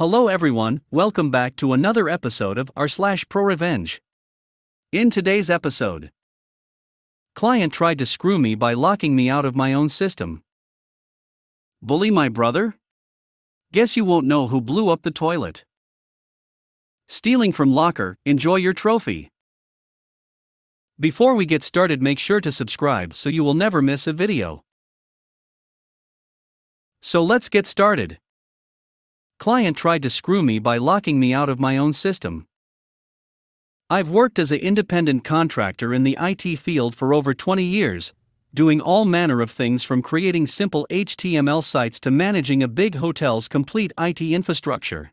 Hello everyone, welcome back to another episode of r/ProRevenge. In today's episode, client tried to screw me by locking me out of my own system. Bully my brother? Guess you won't know who blew up the toilet. Stealing from locker, enjoy your trophy. Before we get started, make sure to subscribe so you will never miss a video. So let's get started. Client tried to screw me by locking me out of my own system. I've worked as an independent contractor in the IT field for over 20 years, doing all manner of things from creating simple HTML sites to managing a big hotel's complete IT infrastructure.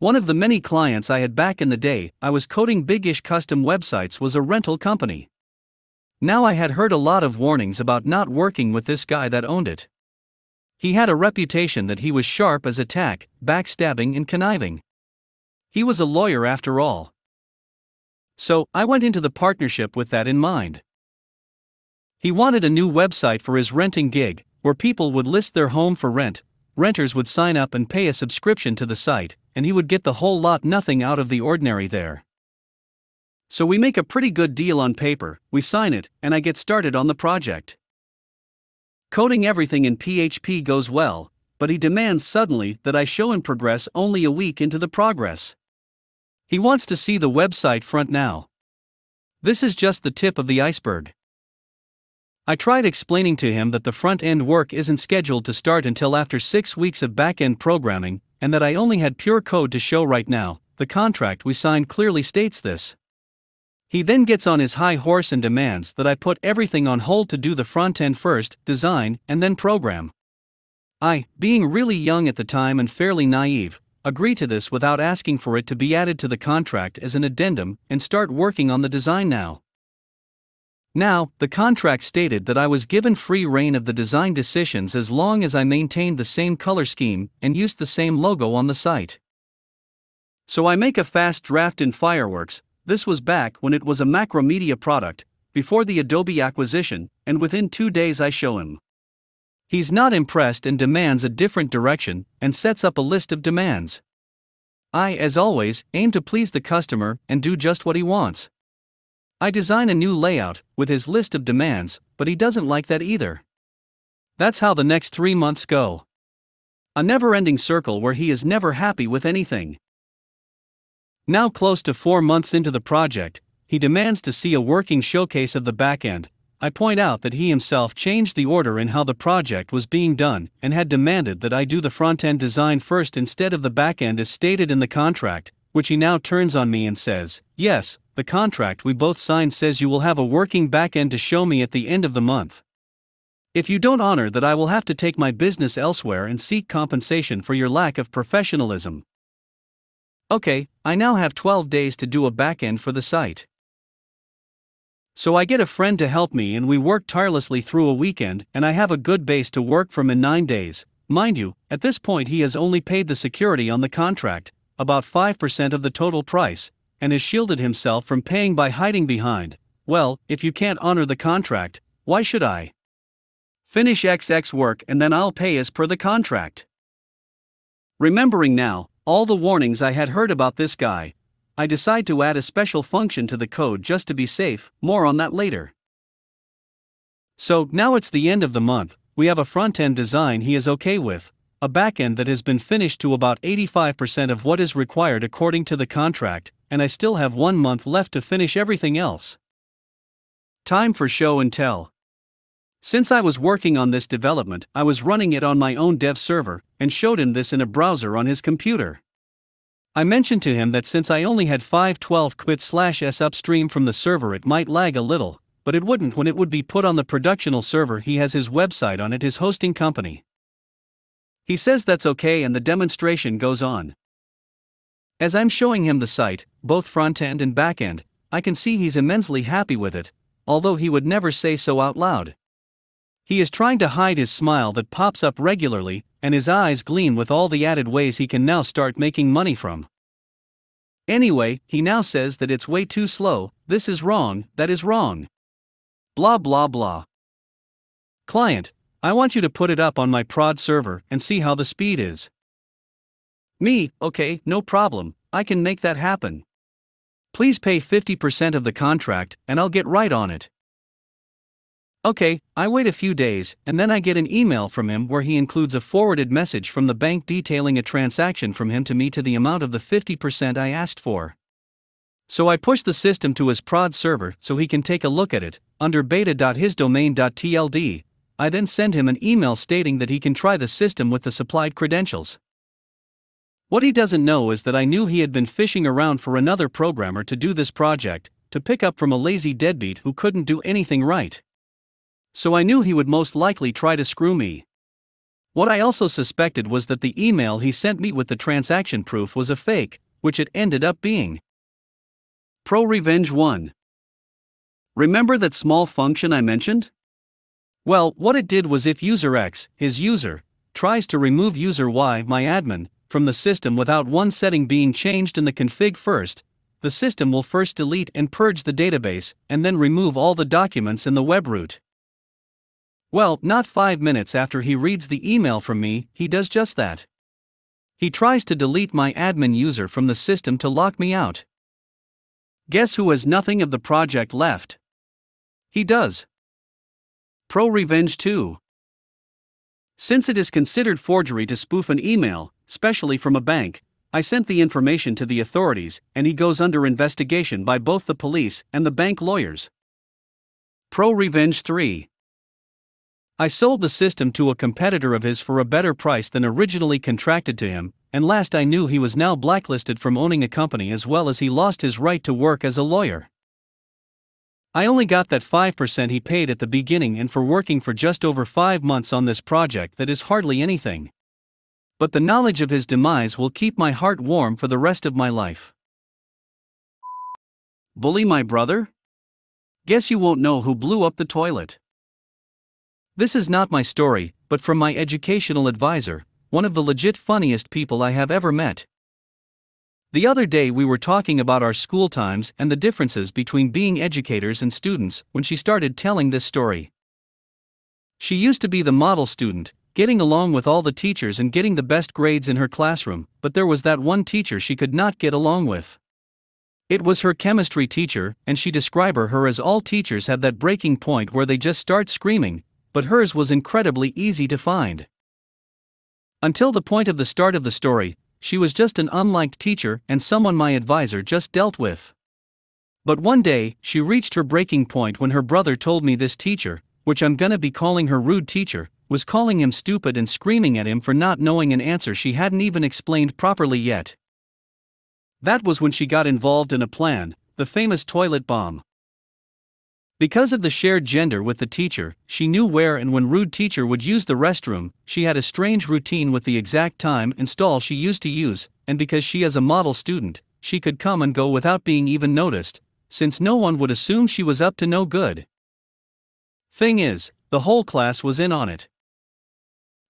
One of the many clients I had back in the day I was coding big-ish custom websites was a rental company. Now I had heard a lot of warnings about not working with this guy that owned it. He had a reputation that he was sharp as a tack, backstabbing and conniving. He was a lawyer after all. So, I went into the partnership with that in mind. He wanted a new website for his renting gig, where people would list their home for rent, renters would sign up and pay a subscription to the site, and he would get the whole lot, nothing out of the ordinary there. So we make a pretty good deal on paper, we sign it, and I get started on the project. Coding everything in PHP goes well, but he demands suddenly that I show him progress only a week into the progress. He wants to see the website front now. This is just the tip of the iceberg. I tried explaining to him that the front-end work isn't scheduled to start until after 6 weeks of back-end programming, and that I only had pure code to show right now. The contract we signed clearly states this. He then gets on his high horse and demands that I put everything on hold to do the front end first, design, and then program. I, being really young at the time and fairly naive, agree to this without asking for it to be added to the contract as an addendum and start working on the design now. Now, the contract stated that I was given free rein of the design decisions as long as I maintained the same color scheme and used the same logo on the site. So I make a fast draft in Fireworks. This was back when it was a Macromedia product, before the Adobe acquisition, and within 2 days I show him. He's not impressed and demands a different direction, and sets up a list of demands. I, as always, aim to please the customer and do just what he wants. I design a new layout, with his list of demands, but he doesn't like that either. That's how the next 3 months go. A never-ending circle where he is never happy with anything. Now close to 4 months into the project, he demands to see a working showcase of the backend. I point out that he himself changed the order in how the project was being done and had demanded that I do the front-end design first instead of the backend as stated in the contract, which he now turns on me and says, "Yes, the contract we both signed says you will have a working backend to show me at the end of the month. If you don't honor that, I will have to take my business elsewhere and seek compensation for your lack of professionalism." Okay, I now have 12 days to do a backend for the site. So I get a friend to help me and we work tirelessly through a weekend and I have a good base to work from in 9 days. Mind you, at this point he has only paid the security on the contract, about 5% of the total price, and has shielded himself from paying by hiding behind, "Well, if you can't honor the contract, why should I? Finish XX work and then I'll pay as per the contract." Remembering now all the warnings I had heard about this guy, I decide to add a special function to the code just to be safe, more on that later. So, now it's the end of the month, we have a front-end design he is okay with, a back-end that has been finished to about 85% of what is required according to the contract, and I still have 1 month left to finish everything else. Time for show and tell. Since I was working on this development, I was running it on my own dev server, and showed him this in a browser on his computer. I mentioned to him that since I only had 512 quit/s upstream from the server, it might lag a little, but it wouldn't when it would be put on the productional server he has his website on at his hosting company. He says that's okay and the demonstration goes on. As I'm showing him the site, both front-end and back-end, I can see he's immensely happy with it, although he would never say so out loud. He is trying to hide his smile that pops up regularly, and his eyes gleam with all the added ways he can now start making money from. Anyway, he now says that it's way too slow, this is wrong, that is wrong. Blah blah blah. Client, I want you to put it up on my prod server and see how the speed is. Me, okay, no problem, I can make that happen. Please pay 50% of the contract, and I'll get right on it. Okay, I wait a few days, and then I get an email from him where he includes a forwarded message from the bank detailing a transaction from him to me to the amount of the 50% I asked for. So I push the system to his prod server so he can take a look at it, under beta.hisdomain.tld, I then send him an email stating that he can try the system with the supplied credentials. What he doesn't know is that I knew he had been fishing around for another programmer to do this project, to pick up from a lazy deadbeat who couldn't do anything right. So I knew he would most likely try to screw me. What I also suspected was that the email he sent me with the transaction proof was a fake, which it ended up being. ProRevenge1. Remember that small function I mentioned? Well, what it did was if user X, his user, tries to remove user Y, my admin, from the system without one setting being changed in the config first, the system will first delete and purge the database and then remove all the documents in the web root. Well, not 5 minutes after he reads the email from me, he does just that. He tries to delete my admin user from the system to lock me out. Guess who has nothing of the project left? He does. ProRevenge2. Since it is considered forgery to spoof an email, especially from a bank, I sent the information to the authorities and he goes under investigation by both the police and the bank lawyers. ProRevenge3. I sold the system to a competitor of his for a better price than originally contracted to him, and last I knew he was now blacklisted from owning a company as well as he lost his right to work as a lawyer. I only got that 5% he paid at the beginning and for working for just over 5 months on this project that is hardly anything. But the knowledge of his demise will keep my heart warm for the rest of my life. Bully my brother? Guess you won't know who blew up the toilet. This is not my story, but from my educational advisor, one of the legit funniest people I have ever met. The other day we were talking about our school times and the differences between being educators and students when she started telling this story. She used to be the model student, getting along with all the teachers and getting the best grades in her classroom, but there was that one teacher she could not get along with. It was her chemistry teacher, and she described her as all teachers have that breaking point where they just start screaming, but hers was incredibly easy to find. Until the point of the start of the story, she was just an unliked teacher and someone my advisor just dealt with. But one day, she reached her breaking point when her brother told me this teacher, which I'm gonna be calling her rude teacher, was calling him stupid and screaming at him for not knowing an answer she hadn't even explained properly yet. That was when she got involved in a plan, the famous toilet bomb. Because of the shared gender with the teacher, she knew where and when rude teacher would use the restroom, she had a strange routine with the exact time and stall she used to use, and because she is a model student, she could come and go without being even noticed, since no one would assume she was up to no good. Thing is, the whole class was in on it.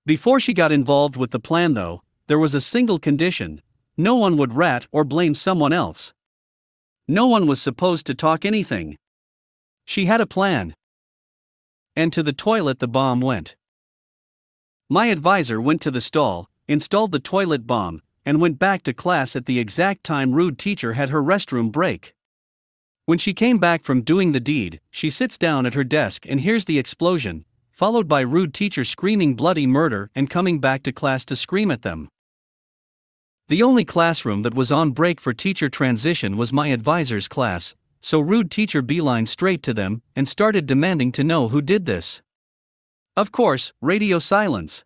Before she got involved with the plan though, there was a single condition: no one would rat or blame someone else. No one was supposed to talk anything. She had a plan. And to the toilet the bomb went. My advisor went to the stall, installed the toilet bomb, and went back to class at the exact time rude teacher had her restroom break. When she came back from doing the deed, she sits down at her desk and hears the explosion, followed by rude teacher screaming bloody murder and coming back to class to scream at them. The only classroom that was on break for teacher transition was my advisor's class, so rude teacher beelined straight to them and started demanding to know who did this. Of course, radio silence.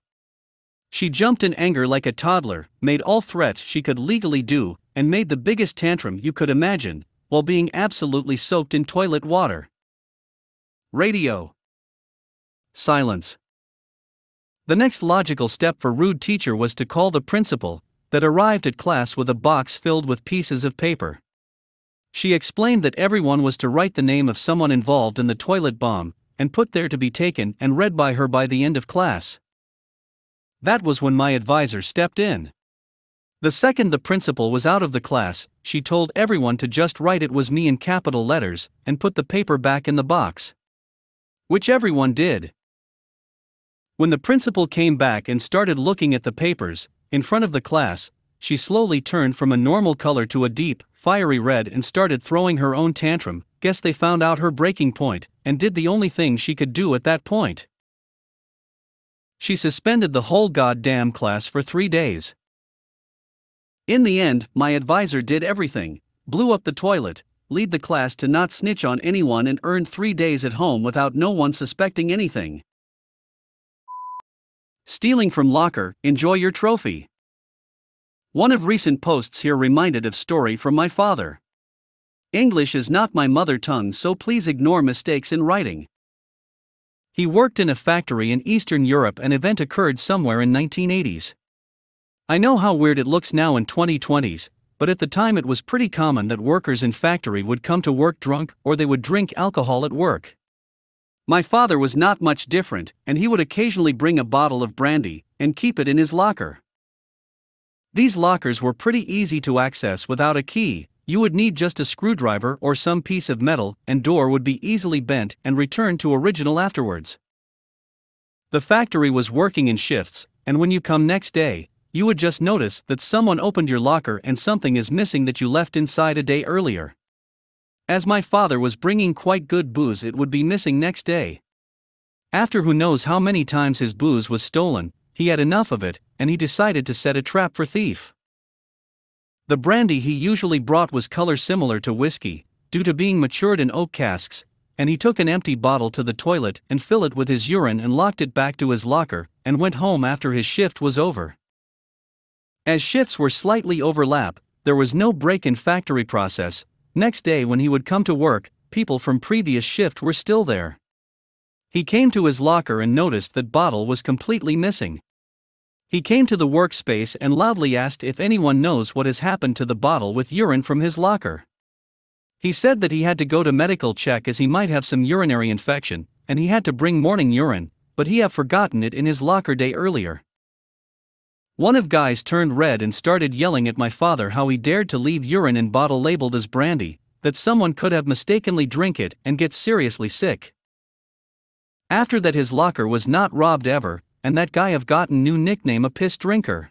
She jumped in anger like a toddler, made all threats she could legally do, and made the biggest tantrum you could imagine, while being absolutely soaked in toilet water. Radio silence. The next logical step for rude teacher was to call the principal, that arrived at class with a box filled with pieces of paper. She explained that everyone was to write the name of someone involved in the toilet bomb, and put there to be taken and read by her by the end of class. That was when my advisor stepped in. The second the principal was out of the class, she told everyone to just write "it was me" in capital letters, and put the paper back in the box. Which everyone did. When the principal came back and started looking at the papers, in front of the class, she slowly turned from a normal color to a deep, fiery red and started throwing her own tantrum. Guess they found out her breaking point, and did the only thing she could do at that point. She suspended the whole goddamn class for 3 days. In the end, my advisor did everything, blew up the toilet, led the class to not snitch on anyone and earned 3 days at home without no one suspecting anything. Stealing from locker, enjoy your trophy. One of recent posts here reminded of story from my father. English is not my mother tongue, so please ignore mistakes in writing. He worked in a factory in Eastern Europe. An event occurred somewhere in 1980s. I know how weird it looks now in 2020s, but at the time it was pretty common that workers in factory would come to work drunk or they would drink alcohol at work. My father was not much different, and he would occasionally bring a bottle of brandy and keep it in his locker. These lockers were pretty easy to access without a key. You would need just a screwdriver or some piece of metal, and door would be easily bent and returned to original afterwards. The factory was working in shifts, and when you come next day, you would just notice that someone opened your locker and something is missing that you left inside a day earlier. As my father was bringing quite good booze, it would be missing next day. After who knows how many times his booze was stolen, he had enough of it, and he decided to set a trap for thief. The brandy he usually brought was color similar to whiskey, due to being matured in oak casks, and he took an empty bottle to the toilet and filled it with his urine and locked it back to his locker, and went home after his shift was over. As shifts were slightly overlap, there was no break in factory process. Next day when he would come to work, people from previous shift were still there. He came to his locker and noticed that bottle was completely missing. He came to the workspace and loudly asked if anyone knows what has happened to the bottle with urine from his locker. He said that he had to go to medical check as he might have some urinary infection, and he had to bring morning urine, but he had forgotten it in his locker day earlier. One of guys turned red and started yelling at my father how he dared to leave urine in bottle labeled as brandy, that someone could have mistakenly drink it and get seriously sick. After that his locker was not robbed ever, and that guy have gotten new nickname a piss drinker.